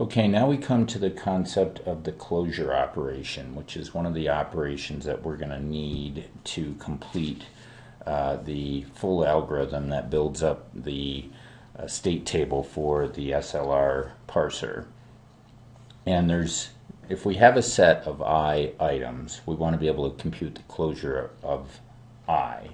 Okay, now we come to the concept of the closure operation, which is one of the operations that we're going to need to complete the full algorithm that builds up the state table for the SLR parser. And if we have a set of I items, we want to be able to compute the closure of I.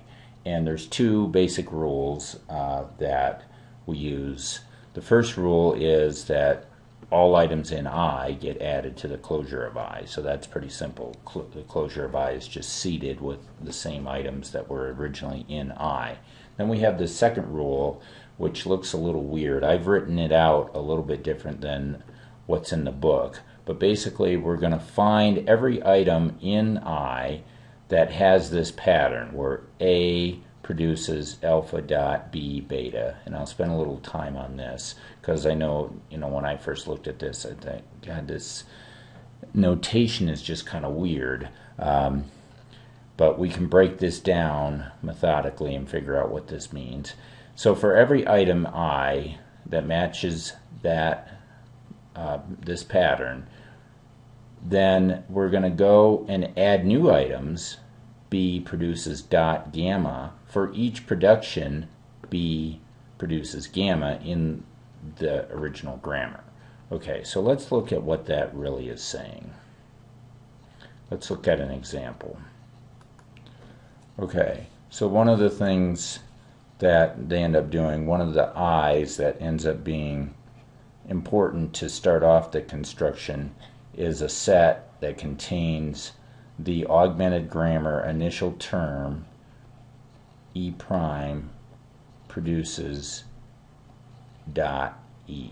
And there's two basic rules that we use. The first rule is that all items in I get added to the closure of I, so that's pretty simple. The closure of I is just seeded with the same items that were originally in I. Then we have the second rule, which looks a little weird. I've written it out a little bit different than what's in the book, but basically we're going to find every item in I that has this pattern where A produces alpha dot B beta, and I'll spend a little time on this because I know, when I first looked at this, I think, God, this notation is just kind of weird. But we can break this down methodically and figure out what this means. So for every item I that matches that this pattern, then we're going to go and add new items. B produces dot gamma. For each production, B produces gamma in the original grammar. Okay, so let's look at what that really is saying. Let's look at an example. Okay, so one of the things that they end up doing, one of the I's that ends up being important to start off the construction is a set that contains the augmented grammar initial term E prime produces dot E.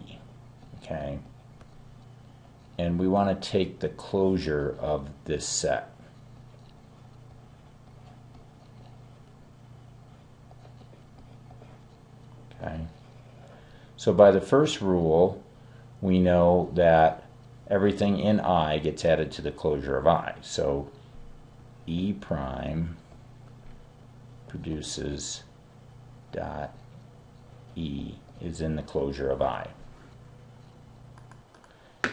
Okay, and we want to take the closure of this set. Okay, so by the first rule we know that everything in I gets added to the closure of I, so E prime produces dot E is in the closure of I.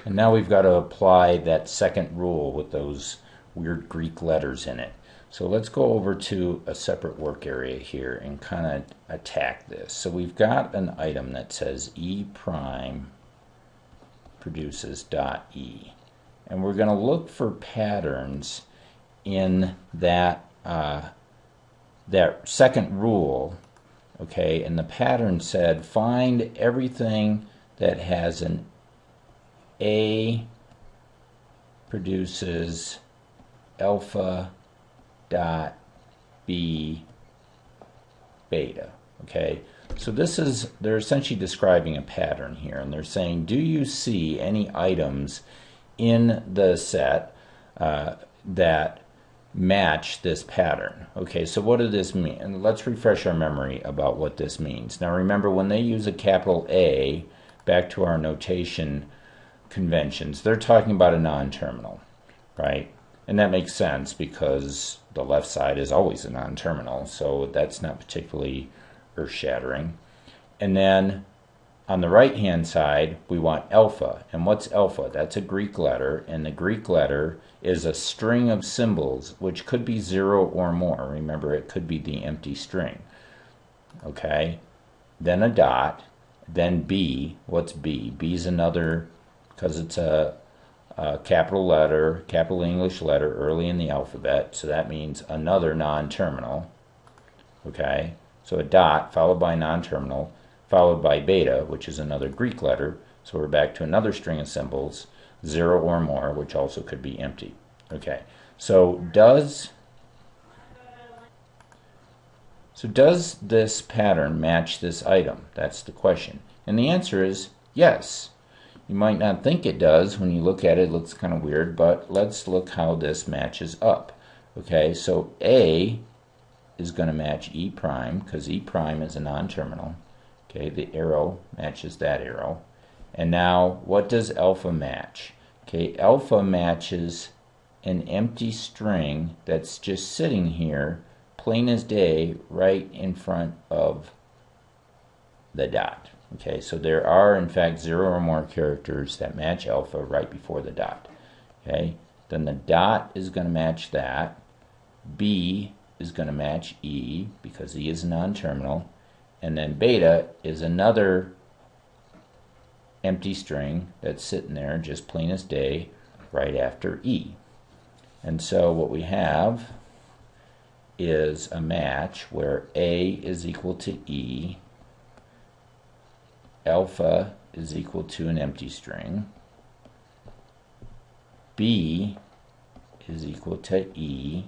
And now we've got to apply that second rule with those weird Greek letters in it. So let's go over to a separate work area here and kind of attack this. So we've got an item that says E prime produces dot E. And we're going to look for patterns in that that second rule, okay, and the pattern said find everything that has an A produces alpha dot B beta. Okay, so this is, they're essentially describing a pattern here, and they're saying, do you see any items in the set that match this pattern? Okay, so what does this mean? And let's refresh our memory about what this means. Now remember, when they use a capital A, back to our notation conventions, they're talking about a non-terminal, right? And that makes sense because the left side is always a non-terminal, so that's not particularly earth-shattering. And then on the right-hand side, we want alpha. And what's alpha? That's a Greek letter, and the Greek letter is a string of symbols, which could be zero or more. Remember, it could be the empty string. Okay, then a dot, then B. What's B? B's another, because it's a capital letter, capital English letter early in the alphabet, so that means another non-terminal. Okay, so a dot followed by non-terminal, followed by beta, which is another Greek letter, so we're back to another string of symbols, zero or more, which also could be empty. Okay, so does this pattern match this item? That's the question, and the answer is yes. You might not think it does when you look at it. It looks kind of weird, but let's look how this matches up. Okay, so A is going to match E prime because E prime is a non-terminal. Okay, the arrow matches that arrow. And now what does alpha match? Okay, alpha matches an empty string that's just sitting here, plain as day, right in front of the dot. Okay, so there are in fact 0 or more characters that match alpha right before the dot. Okay, then the dot is going to match that. B is going to match E because E is non-terminal, and then beta is another empty string that's sitting there just plain as day right after E. And so what we have is a match where A is equal to E, alpha is equal to an empty string, B is equal to E,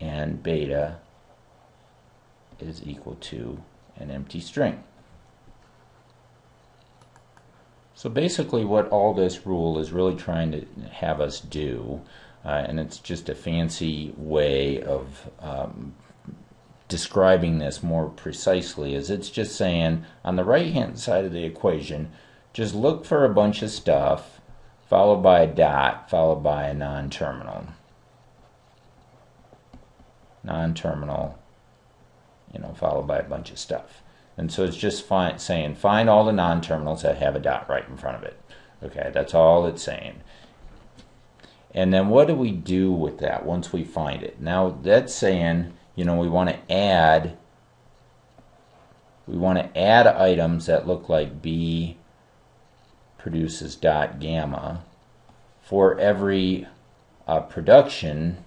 and beta is equal to an empty string. So basically what all this rule is really trying to have us do, and it's just a fancy way of describing this more precisely, is it's just saying on the right hand side of the equation, just look for a bunch of stuff followed by a dot followed by a non-terminal. Non-terminal, you know, followed by a bunch of stuff. And so it's just saying find all the non-terminals that have a dot right in front of it. Okay, that's all it's saying. And then what do we do with that once we find it? Now that's saying, you know, we want to add items that look like B produces dot gamma for every production.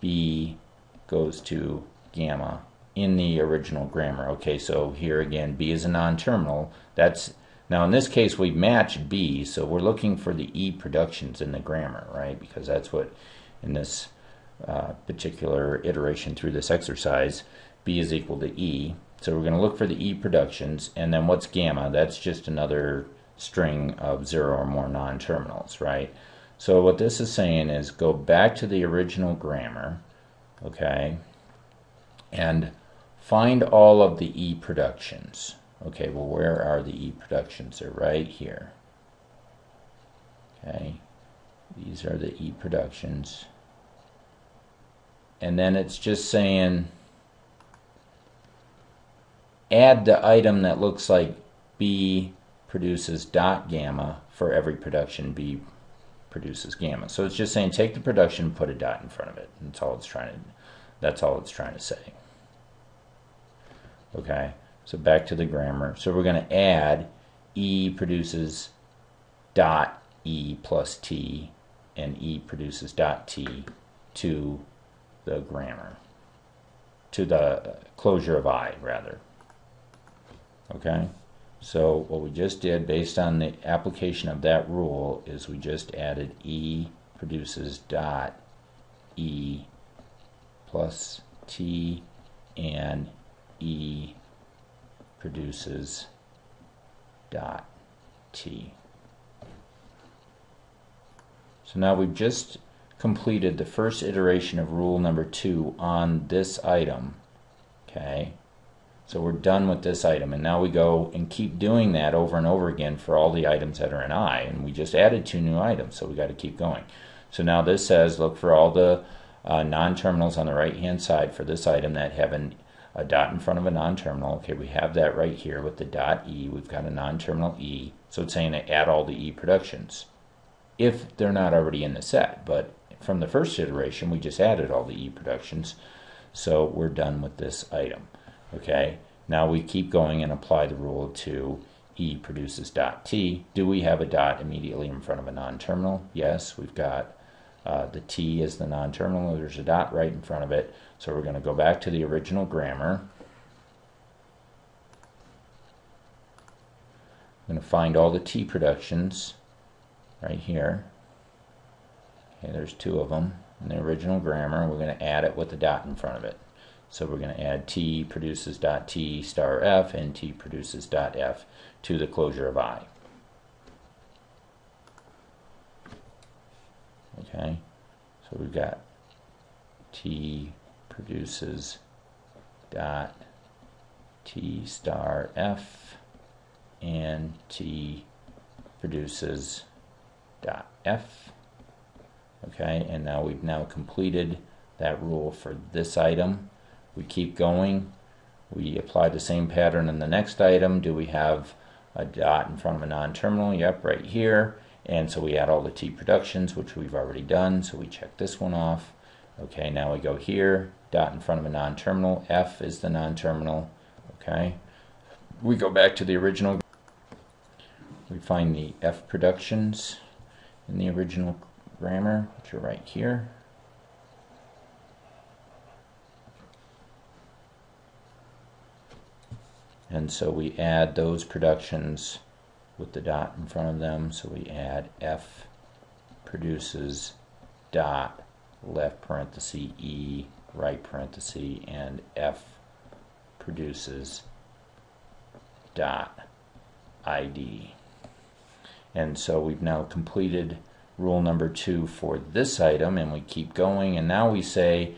B goes to gamma in the original grammar. Okay, so here again, B is a non-terminal. That's, now in this case we match B, so we're looking for the E productions in the grammar, right? Because that's what, in this particular iteration through this exercise, B is equal to E. So we're going to look for the E productions, and then what's gamma? That's just another string of 0 or more non-terminals, right? So what this is saying is go back to the original grammar, okay, and find all of the E productions. Okay, well, where are the E productions? They're right here. Okay, these are the E productions. And then it's just saying add the item that looks like B produces dot gamma for every production B produces gamma. So it's just saying take the production and put a dot in front of it. That's all it's trying to say. Okay, so back to the grammar. So we're going to add E produces dot E plus T and E produces dot T to the grammar, to the closure of I rather. Okay, so what we just did based on the application of that rule is we just added E produces dot E plus T and E produces dot T. So now we've just completed the first iteration of rule number 2 on this item. Okay, so we're done with this item, and now we go and keep doing that over and over again for all the items that are in I, and we just added 2 new items, so we got to keep going. So now this says look for all the non-terminals on the right hand side for this item that have a dot in front of a non-terminal. Okay, we have that right here with the dot E, we've got a non-terminal E, so it's saying to add all the E productions if they're not already in the set, but from the first iteration we just added all the E productions, so we're done with this item. Okay, now we keep going and apply the rule to E produces dot T. Do we have a dot immediately in front of a non-terminal? Yes, we've got the T is the non-terminal, there's a dot right in front of it, so we're going to go back to the original grammar. I'm going to find all the T productions right here. Okay, there's 2 of them in the original grammar, and we're going to add it with a dot in front of it. So we're going to add T produces dot T star F and T produces dot F to the closure of I. Okay, so we've got T produces dot T star F and T produces dot F. Okay, and now we've completed that rule for this item. We keep going, We apply the same pattern in the next item. Do we have a dot in front of a non-terminal? Yep, right here. And so we add all the T productions, which we've already done, so we check this one off. Okay, now we go here, dot in front of a non-terminal. F is the non-terminal. Okay, we go back to the original. We find the F productions in the original grammar, which are right here. And so we add those productions with the dot in front of them. So we add F produces dot, left parenthesis E, right parenthesis, and F produces dot ID. And so we've now completed rule number 2 for this item, and we keep going, and now we say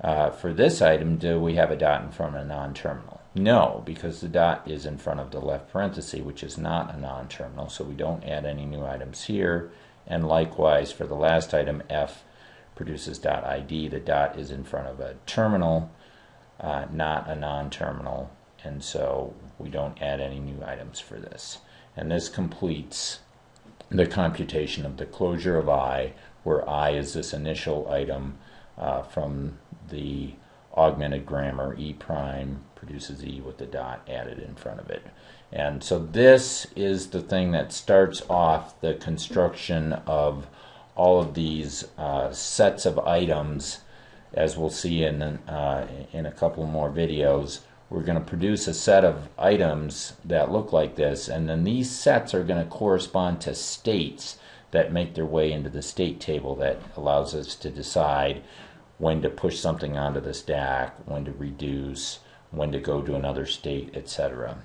for this item, do we have a dot in front of a non-terminal? No, because the dot is in front of the left parenthesis, which is not a non-terminal, so we don't add any new items here. And likewise for the last item, F produces dot ID, the dot is in front of a terminal, not a non-terminal, and so we don't add any new items for this. And this completes the computation of the closure of I, where I is this initial item from the augmented grammar. E prime produces E with the dot added in front of it. And so this is the thing that starts off the construction of all of these sets of items. As we'll see in a couple more videos, we're going to produce a set of items that look like this, and then these sets are going to correspond to states that make their way into the state table that allows us to decide when to push something onto the stack, when to reduce, when to go to another state, etc.